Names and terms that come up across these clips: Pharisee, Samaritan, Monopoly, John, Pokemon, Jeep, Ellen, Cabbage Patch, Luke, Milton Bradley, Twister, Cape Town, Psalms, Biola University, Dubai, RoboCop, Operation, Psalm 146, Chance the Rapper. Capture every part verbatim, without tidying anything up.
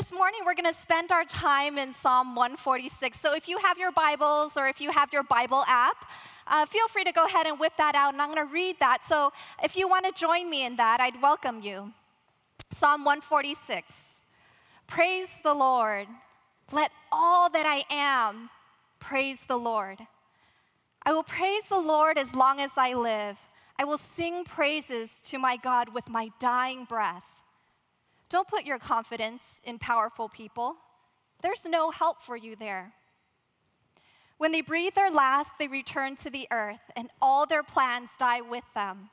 this morning, we're going to spend our time in Psalm one forty-six. So if you have your Bibles or if you have your Bible app, uh, feel free to go ahead and whip that out, and I'm going to read that. So if you want to join me in that, I'd welcome you. Psalm one forty-six. Praise the Lord. Let all that I am praise the Lord. I will praise the Lord as long as I live. I will sing praises to my God with my dying breath. Don't put your confidence in powerful people. There's no help for you there. When they breathe their last, they return to the earth, and all their plans die with them.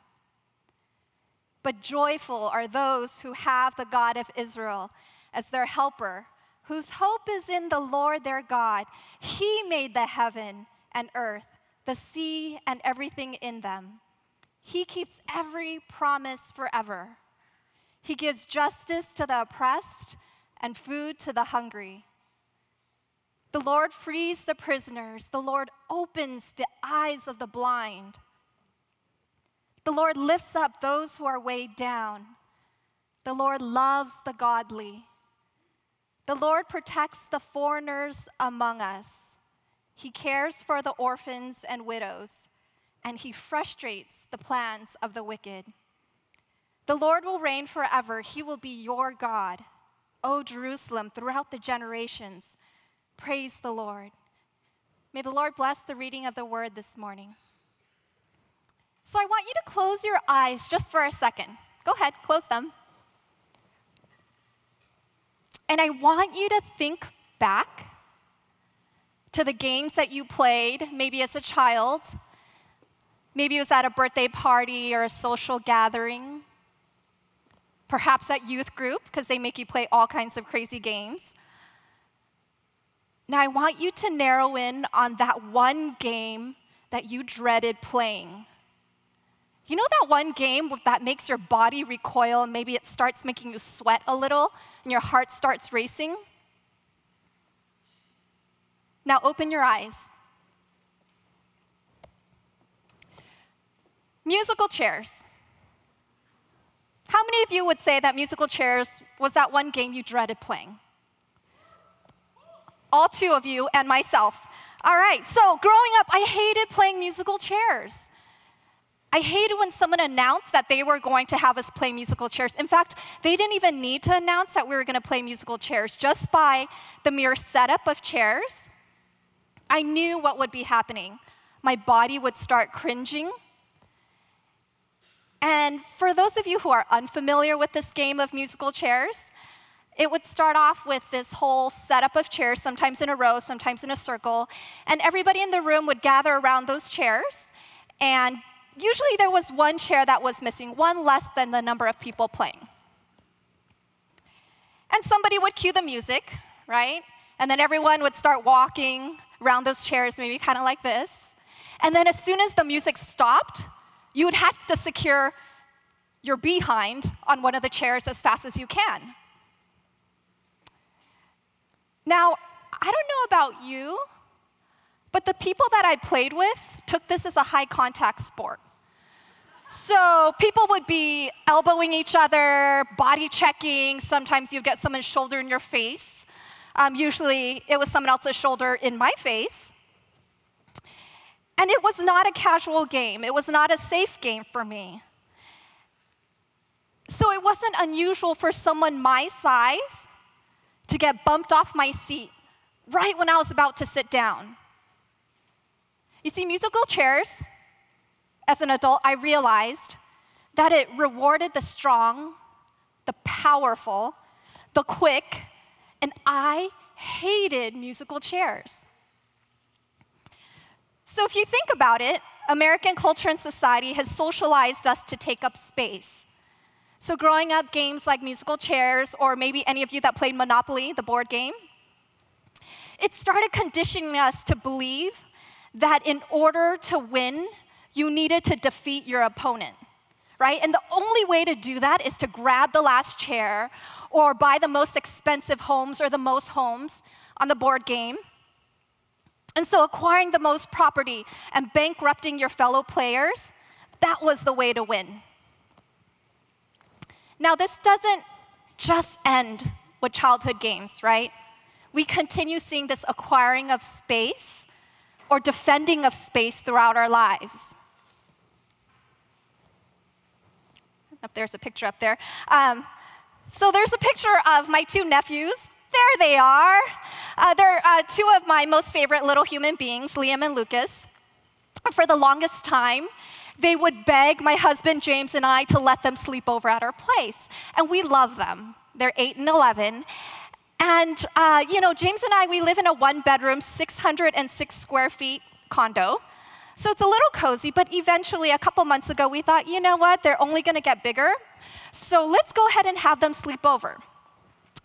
But joyful are those who have the God of Israel as their helper, whose hope is in the Lord their God. He made the heaven and earth, the sea and everything in them. He keeps every promise forever. He gives justice to the oppressed and food to the hungry. The Lord frees the prisoners. The Lord opens the eyes of the blind. The Lord lifts up those who are weighed down. The Lord loves the godly. The Lord protects the foreigners among us. He cares for the orphans and widows, and he frustrates the plans of the wicked. The Lord will reign forever. He will be your God, O Jerusalem, throughout the generations. Praise the Lord. May the Lord bless the reading of the word this morning. So I want you to close your eyes just for a second. Go ahead, close them. And I want you to think back to the games that you played, maybe as a child. Maybe it was at a birthday party or a social gathering. Perhaps at youth group, because they make you play all kinds of crazy games. Now I want you to narrow in on that one game that you dreaded playing. You know that one game that makes your body recoil, and maybe it starts making you sweat a little, and your heart starts racing? Now open your eyes. Musical chairs. How many of you would say that musical chairs was that one game you dreaded playing? All two of you and myself. All right, so growing up, I hated playing musical chairs. I hated when someone announced that they were going to have us play musical chairs. In fact, they didn't even need to announce that we were going to play musical chairs. Just by the mere setup of chairs, I knew what would be happening. My body would start cringing. And for those of you who are unfamiliar with this game of musical chairs, it would start off with this whole setup of chairs, sometimes in a row, sometimes in a circle. And everybody in the room would gather around those chairs. And usually there was one chair that was missing, one less than the number of people playing. And somebody would cue the music, right? And then everyone would start walking around those chairs, maybe kind of like this. And then as soon as the music stopped, you would have to secure your behind on one of the chairs as fast as you can. Now, I don't know about you, but the people that I played with took this as a high-contact sport. So people would be elbowing each other, body-checking. Sometimes you'd get someone's shoulder in your face. Um, usually, it was someone else's shoulder in my face. And it was not a casual game. It was not a safe game for me. So it wasn't unusual for someone my size to get bumped off my seat right when I was about to sit down. You see, musical chairs, as an adult, I realized that it rewarded the strong, the powerful, the quick, and I hated musical chairs. So if you think about it, American culture and society has socialized us to take up space. So growing up, games like musical chairs, or maybe any of you that played Monopoly, the board game, it started conditioning us to believe that in order to win, you needed to defeat your opponent, right? And the only way to do that is to grab the last chair, or buy the most expensive homes, or the most homes on the board game. And so acquiring the most property and bankrupting your fellow players, that was the way to win. Now, this doesn't just end with childhood games, right? We continue seeing this acquiring of space or defending of space throughout our lives. Up there's a picture up there. Um, so there's a picture of my two nephews. There they are. Uh, they're uh, two of my most favorite little human beings, Liam and Lucas. For the longest time, they would beg my husband, James, and I to let them sleep over at our place. And we love them. They're eight and eleven. And, uh, you know, James and I, we live in a one-bedroom, six hundred six square feet condo. So it's a little cozy, but eventually, a couple months ago, we thought, you know what, they're only going to get bigger, so let's go ahead and have them sleep over.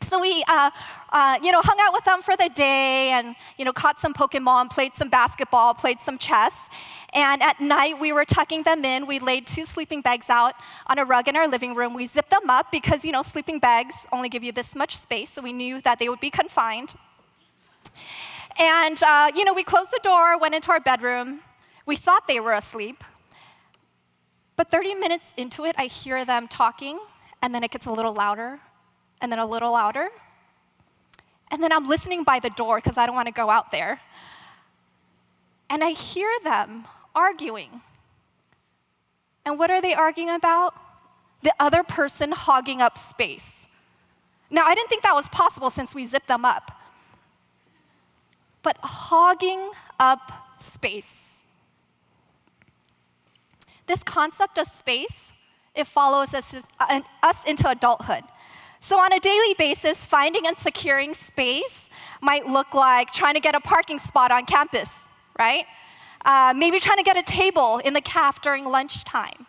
So we, uh, uh, you know, hung out with them for the day and, you know, caught some Pokemon, played some basketball, played some chess. And at night, we were tucking them in. We laid two sleeping bags out on a rug in our living room. We zipped them up because, you know, sleeping bags only give you this much space, so we knew that they would be confined. And, uh, you know, we closed the door, went into our bedroom. We thought they were asleep. But thirty minutes into it, I hear them talking, and then it gets a little louder, and then a little louder. And then I'm listening by the door because I don't want to go out there. And I hear them arguing. And what are they arguing about? The other person hogging up space. Now, I didn't think that was possible since we zipped them up. But hogging up space. This concept of space, it follows us, us into adulthood. So on a daily basis, finding and securing space might look like trying to get a parking spot on campus, right? Uh, maybe trying to get a table in the caf during lunchtime.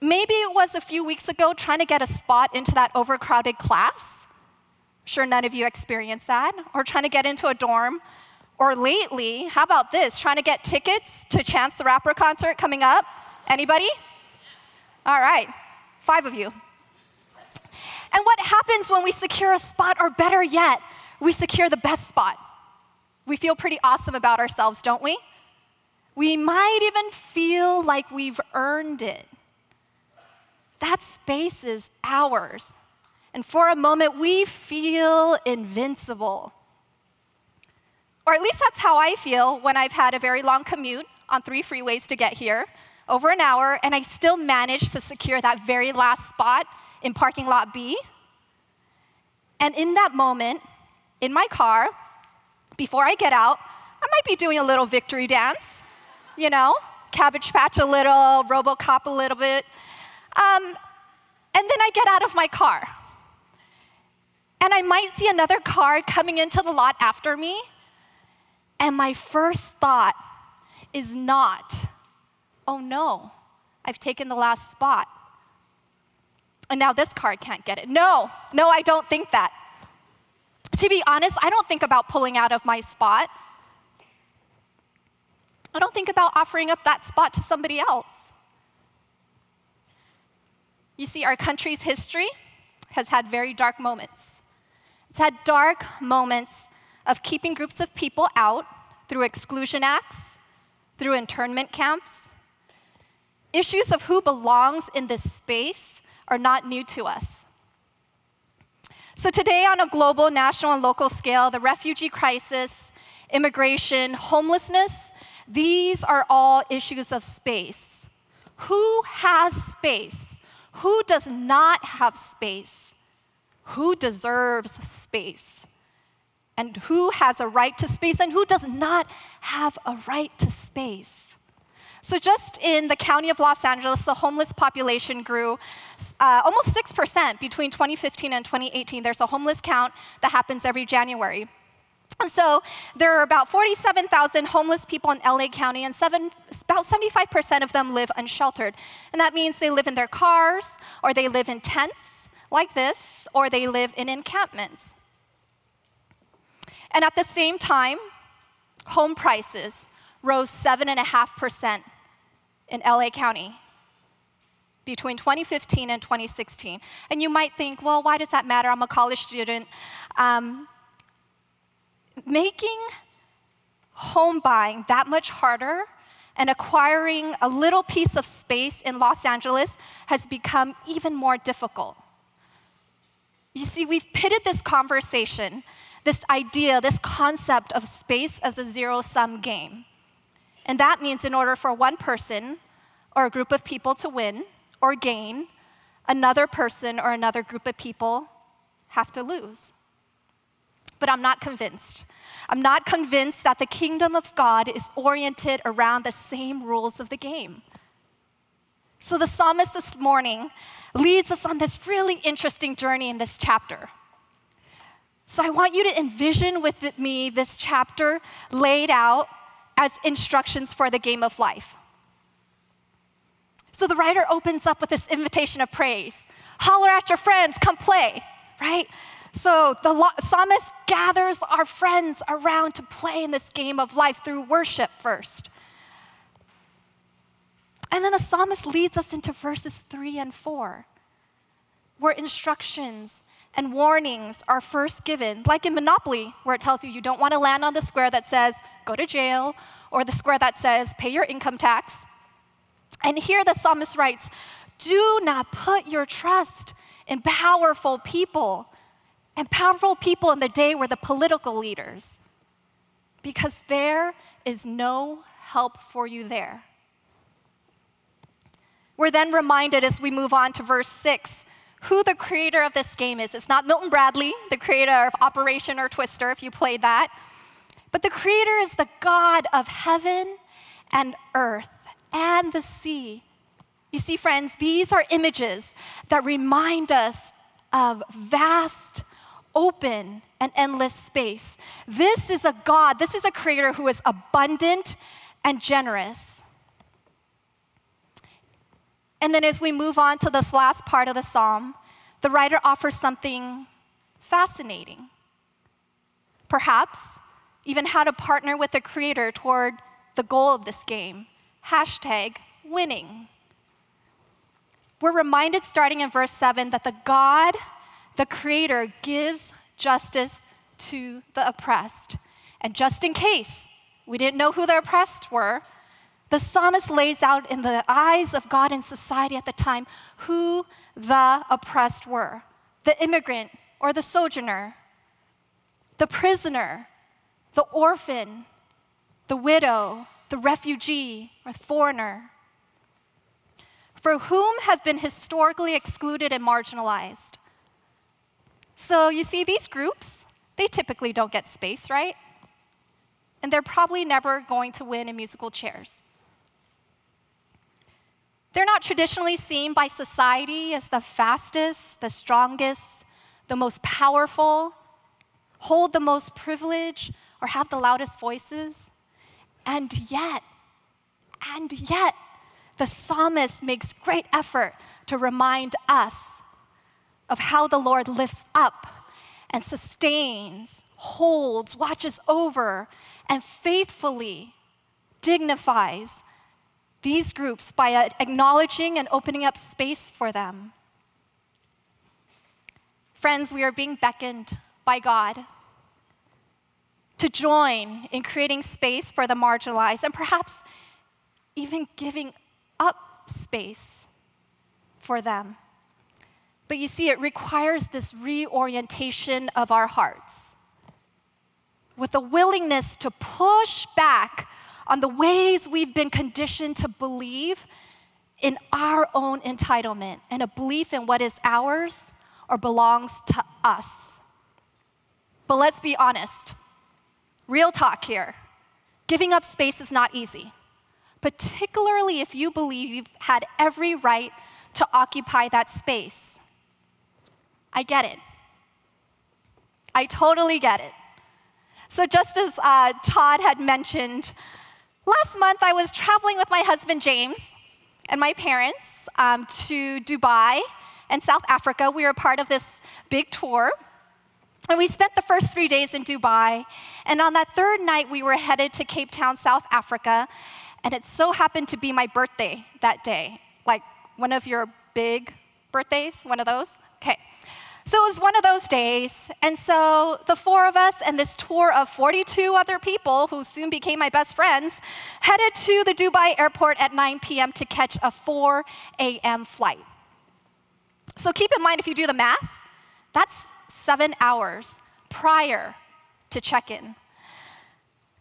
Maybe it was a few weeks ago trying to get a spot into that overcrowded class. I'm sure none of you experienced that. Or trying to get into a dorm. Or lately, how about this, trying to get tickets to Chance the Rapper concert coming up? Anybody? All right, five of you. And what happens when we secure a spot, or better yet, we secure the best spot? We feel pretty awesome about ourselves, don't we? We might even feel like we've earned it. That space is ours. And for a moment, we feel invincible. Or at least that's how I feel when I've had a very long commute on three freeways to get here, over an hour, and I still managed to secure that very last spot in parking lot B. And in that moment, in my car, before I get out, I might be doing a little victory dance, you know, Cabbage Patch a little, RoboCop a little bit. Um, and then I get out of my car. And I might see another car coming into the lot after me. And my first thought is not, oh no, I've taken the last spot. And now this car can't get it. No, no, I don't think that. To be honest, I don't think about pulling out of my spot. I don't think about offering up that spot to somebody else. You see, our country's history has had very dark moments. It's had dark moments of keeping groups of people out through exclusion acts, through internment camps. Issues of who belongs in this space are not new to us. So today, on a global, national, and local scale, the refugee crisis, immigration, homelessness, these are all issues of space. Who has space? Who does not have space? Who deserves space? And who has a right to space, and who does not have a right to space? So just in the county of Los Angeles, the homeless population grew uh, almost six percent between twenty fifteen and twenty eighteen. There's a homeless count that happens every January. And so there are about forty-seven thousand homeless people in L A County, and seven, about seventy-five percent of them live unsheltered. And that means they live in their cars, or they live in tents like this, or they live in encampments. And at the same time, home prices rose seven point five percent in L A County between twenty fifteen and twenty sixteen. And you might think, well, why does that matter? I'm a college student. Um, making home buying that much harder and acquiring a little piece of space in Los Angeles has become even more difficult. You see, we've pitted this conversation, this idea, this concept of space as a zero-sum game. And that means in order for one person or a group of people to win or gain, another person or another group of people have to lose. But I'm not convinced. I'm not convinced that the kingdom of God is oriented around the same rules of the game. So the psalmist this morning leads us on this really interesting journey in this chapter. So I want you to envision with me this chapter laid out as instructions for the game of life. So the writer opens up with this invitation of praise. Holler at your friends, come play, right? So the psalmist gathers our friends around to play in this game of life through worship first. And then the psalmist leads us into verses three and four, where instructions and warnings are first given, like in Monopoly, where it tells you you don't want to land on the square that says, go to jail, or the square that says, pay your income tax. And here the psalmist writes, do not put your trust in powerful people, and powerful people in the day were the political leaders, because there is no help for you there. We're then reminded as we move on to verse six, who the creator of this game is. It's not Milton Bradley, the creator of Operation or Twister, if you played that. But the creator is the God of heaven and earth and the sea. You see, friends, these are images that remind us of vast, open, and endless space. This is a God, this is a creator who is abundant and generous. And then as we move on to this last part of the psalm, the writer offers something fascinating. Perhaps even how to partner with the creator toward the goal of this game, hashtag winning. We're reminded starting in verse seven that the God, the creator, gives justice to the oppressed. And just in case we didn't know who the oppressed were, the psalmist lays out in the eyes of God and society at the time who the oppressed were, the immigrant or the sojourner, the prisoner, the orphan, the widow, the refugee, or the foreigner, for whom have been historically excluded and marginalized. So you see, these groups, they typically don't get space, right? And they're probably never going to win in musical chairs. They're not traditionally seen by society as the fastest, the strongest, the most powerful, hold the most privilege, or have the loudest voices. And yet, and yet, the psalmist makes great effort to remind us of how the Lord lifts up and sustains, holds, watches over, and faithfully dignifies these groups by acknowledging and opening up space for them. Friends, we are being beckoned by God to join in creating space for the marginalized and perhaps even giving up space for them. But you see, it requires this reorientation of our hearts with a willingness to push back on the ways we've been conditioned to believe in our own entitlement and a belief in what is ours or belongs to us. But let's be honest, real talk here. Giving up space is not easy, particularly if you believe you've had every right to occupy that space. I get it. I totally get it. So just as uh, Todd had mentioned, last month, I was traveling with my husband, James, and my parents um, to Dubai and South Africa. We were part of this big tour. And we spent the first three days in Dubai. And on that third night, we were headed to Cape Town, South Africa. And it so happened to be my birthday that day, like one of your big birthdays, one of those. OK. So it was one of those days, and so the four of us and this tour of forty-two other people, who soon became my best friends, headed to the Dubai airport at nine p m to catch a four a m flight. So keep in mind, if you do the math, That's seven hours prior to check-in.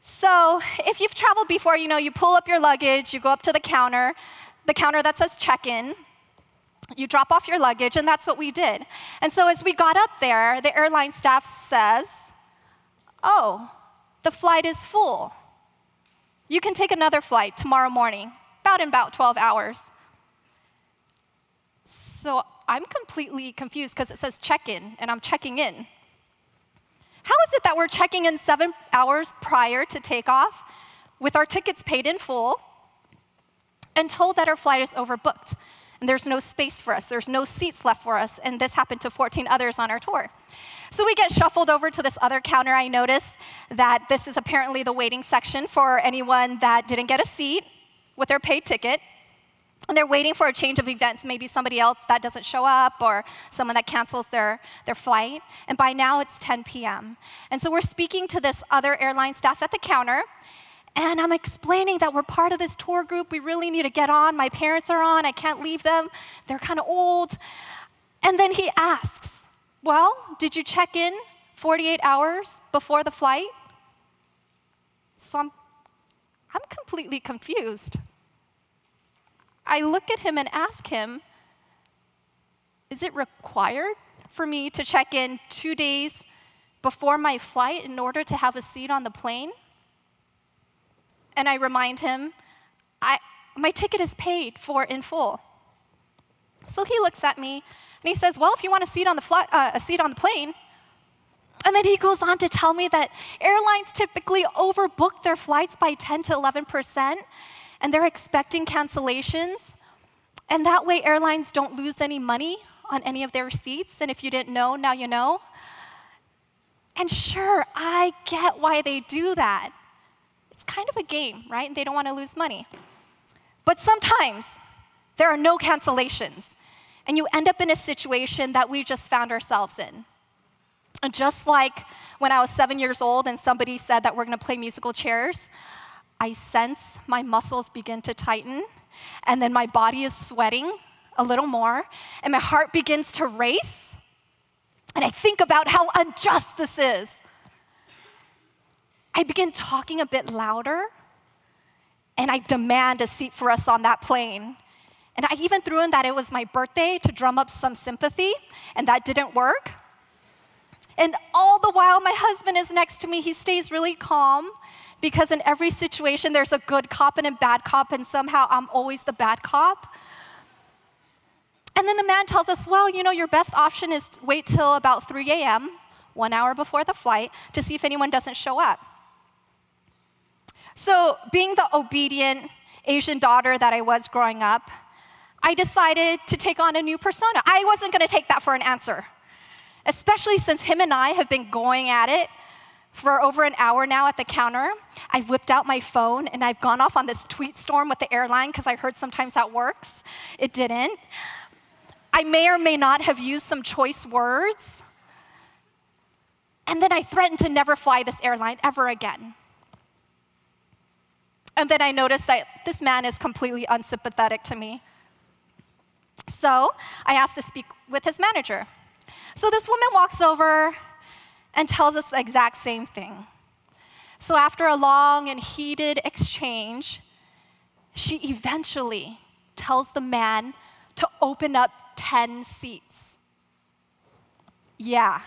So if you've traveled before, you know, you pull up your luggage, you go up to the counter, the counter that says check-in, you drop off your luggage, and that's what we did. And so as we got up there, the airline staff says, oh, the flight is full. You can take another flight tomorrow morning, about in about twelve hours. So I'm completely confused because it says check-in, and I'm checking in. How is it that we're checking in seven hours prior to takeoff with our tickets paid in full and told that our flight is overbooked? And there's no space for us. There's no seats left for us. And this happened to fourteen others on our tour. So we get shuffled over to this other counter. I notice that this is apparently the waiting section for anyone that didn't get a seat with their paid ticket. And they're waiting for a change of events, maybe somebody else that doesn't show up or someone that cancels their, their flight. And by now, it's ten p m And so we're speaking to this other airline staff at the counter. And I'm explaining that we're part of this tour group. We really need to get on. My parents are on. I can't leave them. They're kind of old. And then he asks, well, did you check in forty-eight hours before the flight? So I'm, I'm completely confused. I look at him and ask him, is it required for me to check in two days before my flight in order to have a seat on the plane? And I remind him, I, my ticket is paid for in full. So he looks at me, and he says, well, if you want a seat on the fly, uh, a seat on the plane. And then he goes on to tell me that airlines typically overbook their flights by ten to eleven percent, and they're expecting cancellations. And that way, airlines don't lose any money on any of their seats. And if you didn't know, now you know. And sure, I get why they do that. It's kind of a game, right? And they don't want to lose money. But sometimes there are no cancellations, and you end up in a situation that we just found ourselves in. And just like when I was seven years old and somebody said that we're going to play musical chairs, I sense my muscles begin to tighten, and then my body is sweating a little more, and my heart begins to race, and I think about how unjust this is. I begin talking a bit louder, and I demand a seat for us on that plane. And I even threw in that it was my birthday to drum up some sympathy, and that didn't work. And all the while, my husband is next to me. He stays really calm, because in every situation, there's a good cop and a bad cop, and somehow I'm always the bad cop. And then the man tells us, well, you know, your best option is to wait till about three a m, one hour before the flight, to see if anyone doesn't show up. So being the obedient Asian daughter that I was growing up, I decided to take on a new persona. I wasn't going to take that for an answer, especially since him and I have been going at it for over an hour now at the counter. I whipped out my phone, and I've gone off on this tweet storm with the airline, because I heard sometimes that works. It didn't. I may or may not have used some choice words. And then I threatened to never fly this airline ever again. And then I noticed that this man is completely unsympathetic to me. So I asked to speak with his manager. So this woman walks over and tells us the exact same thing. So after a long and heated exchange, she eventually tells the man to open up ten seats. Yeah,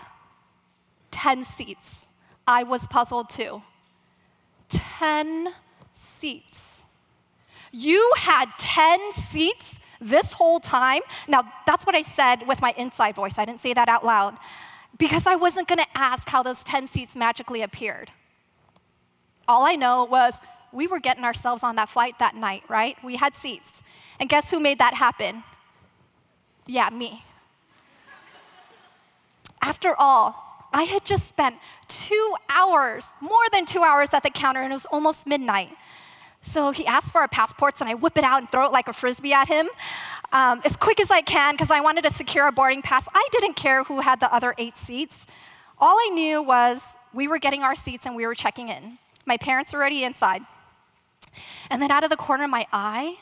ten seats. I was puzzled too. ten seats. You had ten seats this whole time? Now, that's what I said with my inside voice. I didn't say that out loud, because I wasn't going to ask how those ten seats magically appeared. All I know was we were getting ourselves on that flight that night, right? We had seats. And guess who made that happen? Yeah, me. After all, I had just spent two hours, more than two hours at the counter, and it was almost midnight. So he asked for our passports, and I whip it out and throw it like a Frisbee at him um, as quick as I can, because I wanted to secure a boarding pass. I didn't care who had the other eight seats. All I knew was we were getting our seats, and we were checking in. My parents were already inside. And then out of the corner of my eye,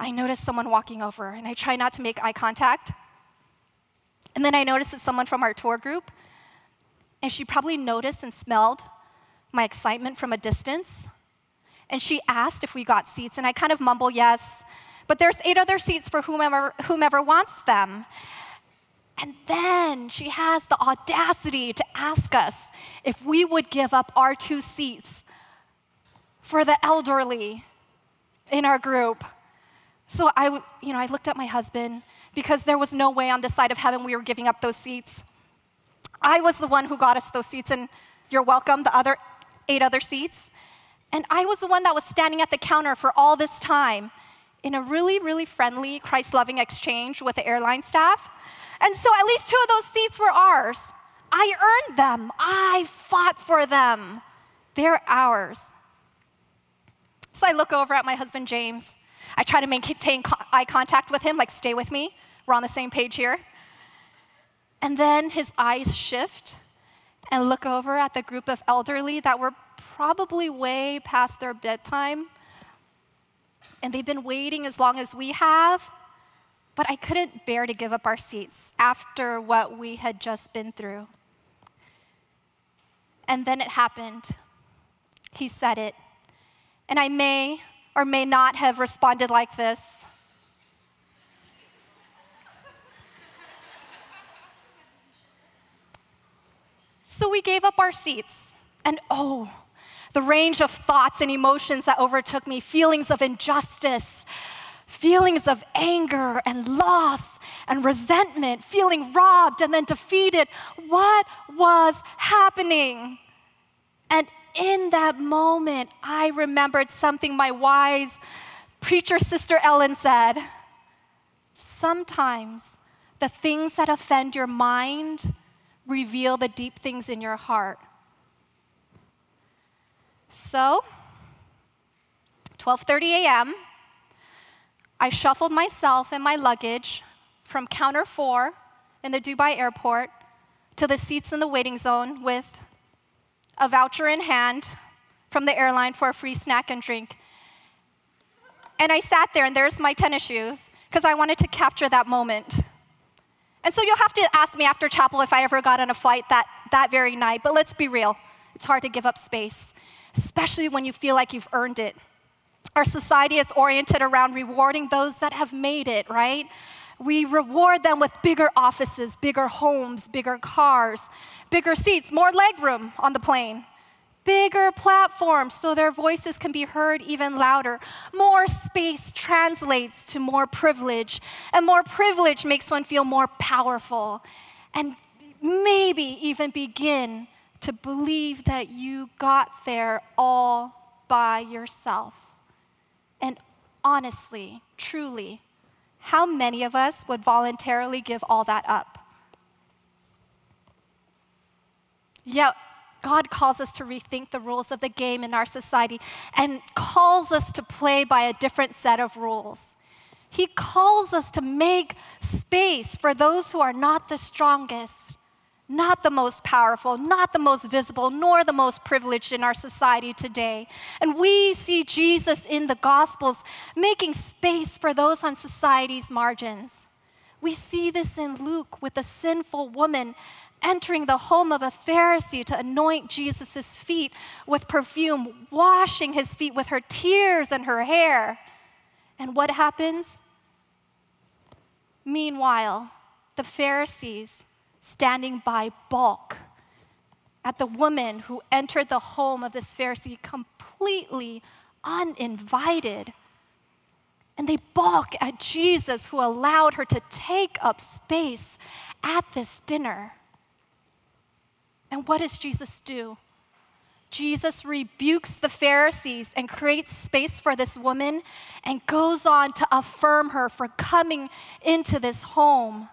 I noticed someone walking over, and I try not to make eye contact. And then I noticed it's someone from our tour group, and she probably noticed and smelled my excitement from a distance. And she asked if we got seats, and I kind of mumble yes, but there's eight other seats for whomever, whomever wants them. And then she has the audacity to ask us if we would give up our two seats for the elderly in our group. So I, you know, I looked at my husband, because there was no way on this side of heaven we were giving up those seats. I was the one who got us those seats, and you're welcome, the other eight other seats. And I was the one that was standing at the counter for all this time in a really, really friendly, Christ-loving exchange with the airline staff. And so at least two of those seats were ours. I earned them. I fought for them. They're ours. So I look over at my husband, James. I try to maintain eye contact with him, like, stay with me. We're on the same page here. And then his eyes shift and look over at the group of elderly that were probably way past their bedtime. And they've been waiting as long as we have. But I couldn't bear to give up our seats after what we had just been through. And then it happened. He said it. And I may or may not have responded like this. So we gave up our seats, and oh, the range of thoughts and emotions that overtook me, feelings of injustice, feelings of anger and loss and resentment, feeling robbed and then defeated. What was happening? And in that moment, I remembered something my wise preacher sister Ellen said. Sometimes the things that offend your mind reveal the deep things in your heart. So, twelve thirty a m, I shuffled myself and my luggage from counter four in the Dubai airport to the seats in the waiting zone with a voucher in hand from the airline for a free snack and drink. And I sat there, and there's my tennis shoes, because I wanted to capture that moment. And so you'll have to ask me after chapel if I ever got on a flight that, that very night, but let's be real. It's hard to give up space, especially when you feel like you've earned it. Our society is oriented around rewarding those that have made it, right? We reward them with bigger offices, bigger homes, bigger cars, bigger seats, more legroom on the plane, bigger platforms so their voices can be heard even louder. More space translates to more privilege, and more privilege makes one feel more powerful, and maybe even begin to believe that you got there all by yourself. And honestly, truly, how many of us would voluntarily give all that up? Yet, God calls us to rethink the rules of the game in our society and calls us to play by a different set of rules. He calls us to make space for those who are not the strongest, not the most powerful, not the most visible, nor the most privileged in our society today. And we see Jesus in the Gospels making space for those on society's margins. We see this in Luke with a sinful woman entering the home of a Pharisee to anoint Jesus' feet with perfume, washing his feet with her tears and her hair. And what happens? Meanwhile, the Pharisees, standing by, balk at the woman who entered the home of this Pharisee completely uninvited. And they balk at Jesus, who allowed her to take up space at this dinner. And what does Jesus do? Jesus rebukes the Pharisees and creates space for this woman and goes on to affirm her for coming into this home.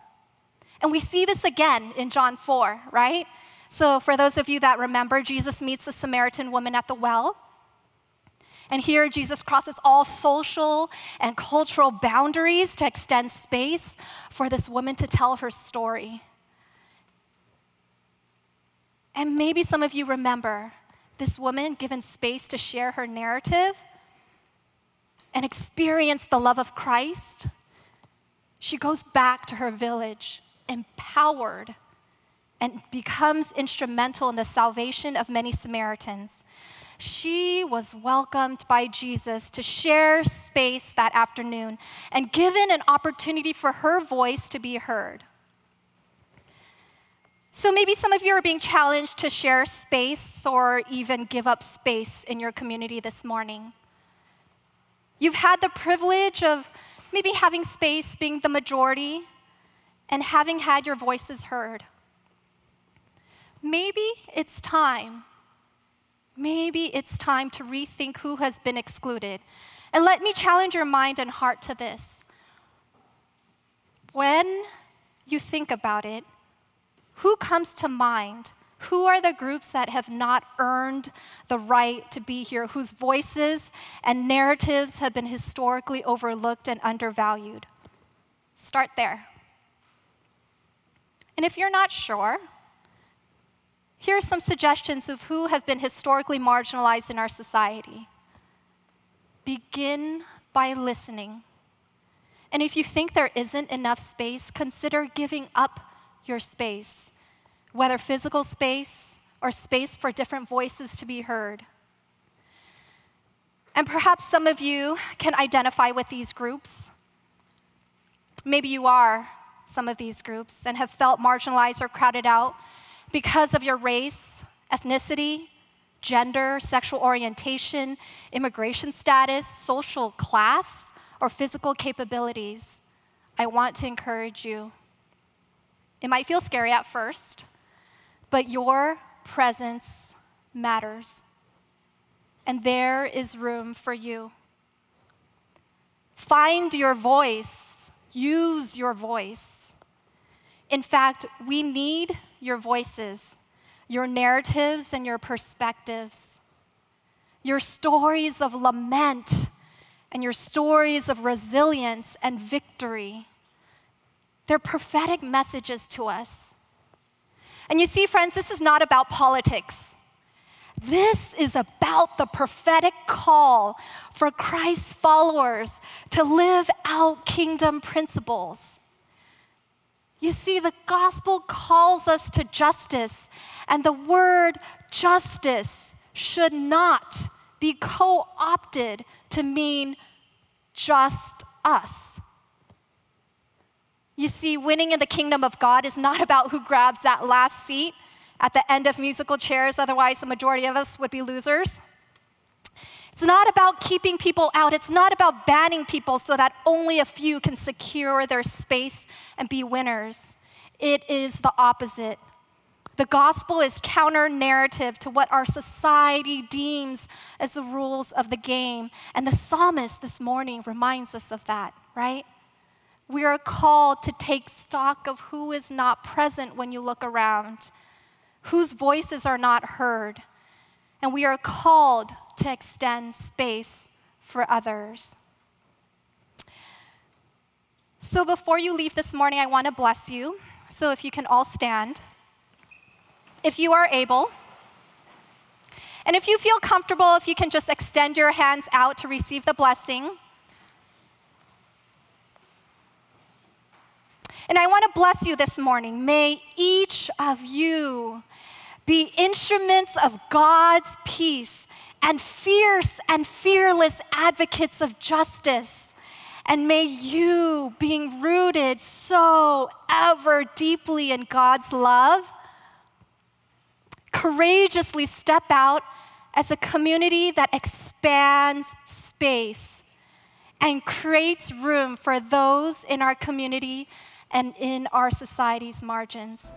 And we see this again in John four, right? So for those of you that remember, Jesus meets the Samaritan woman at the well. And here Jesus crosses all social and cultural boundaries to extend space for this woman to tell her story. And maybe some of you remember this woman given space to share her narrative and experience the love of Christ. She goes back to her village empowered and becomes instrumental in the salvation of many Samaritans. She was welcomed by Jesus to share space that afternoon and given an opportunity for her voice to be heard. So maybe some of you are being challenged to share space or even give up space in your community this morning. You've had the privilege of maybe having space being the majority and having had your voices heard. Maybe it's time. Maybe it's time to rethink who has been excluded. And let me challenge your mind and heart to this. When you think about it, who comes to mind? Who are the groups that have not earned the right to be here, whose voices and narratives have been historically overlooked and undervalued? Start there. And if you're not sure, here are some suggestions of who have been historically marginalized in our society. Begin by listening. And if you think there isn't enough space, consider giving up your space, whether physical space or space for different voices to be heard. And perhaps some of you can identify with these groups. Maybe you are some of these groups and have felt marginalized or crowded out because of your race, ethnicity, gender, sexual orientation, immigration status, social class, or physical capabilities. I want to encourage you. It might feel scary at first, but your presence matters. And there is room for you. Find your voice. Use your voice. In fact, we need your voices, your narratives and your perspectives, your stories of lament and your stories of resilience and victory. They're prophetic messages to us. And you see, friends, this is not about politics. This is about the prophetic call for Christ's followers to live out kingdom principles. You see, the gospel calls us to justice, and the word justice should not be co-opted to mean just us. You see, winning in the kingdom of God is not about who grabs that last seat at the end of musical chairs, otherwise the majority of us would be losers. It's not about keeping people out. It's not about banning people so that only a few can secure their space and be winners. It is the opposite. The gospel is counter-narrative to what our society deems as the rules of the game. And the psalmist this morning reminds us of that, right? We are called to take stock of who is not present when you look around, whose voices are not heard. And we are called to extend space for others. So before you leave this morning, I want to bless you. So if you can all stand, if you are able, and if you feel comfortable, if you can just extend your hands out to receive the blessing. And I want to bless you this morning. May each of you be instruments of God's peace and fierce and fearless advocates of justice. And may you, being rooted so ever deeply in God's love, courageously step out as a community that expands space and creates room for those in our community and in our society's margins.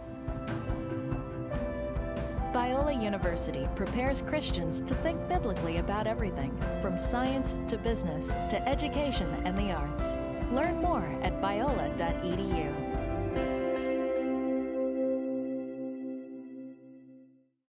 Biola University prepares Christians to think biblically about everything, from science to business to education and the arts. Learn more at biola dot e d u.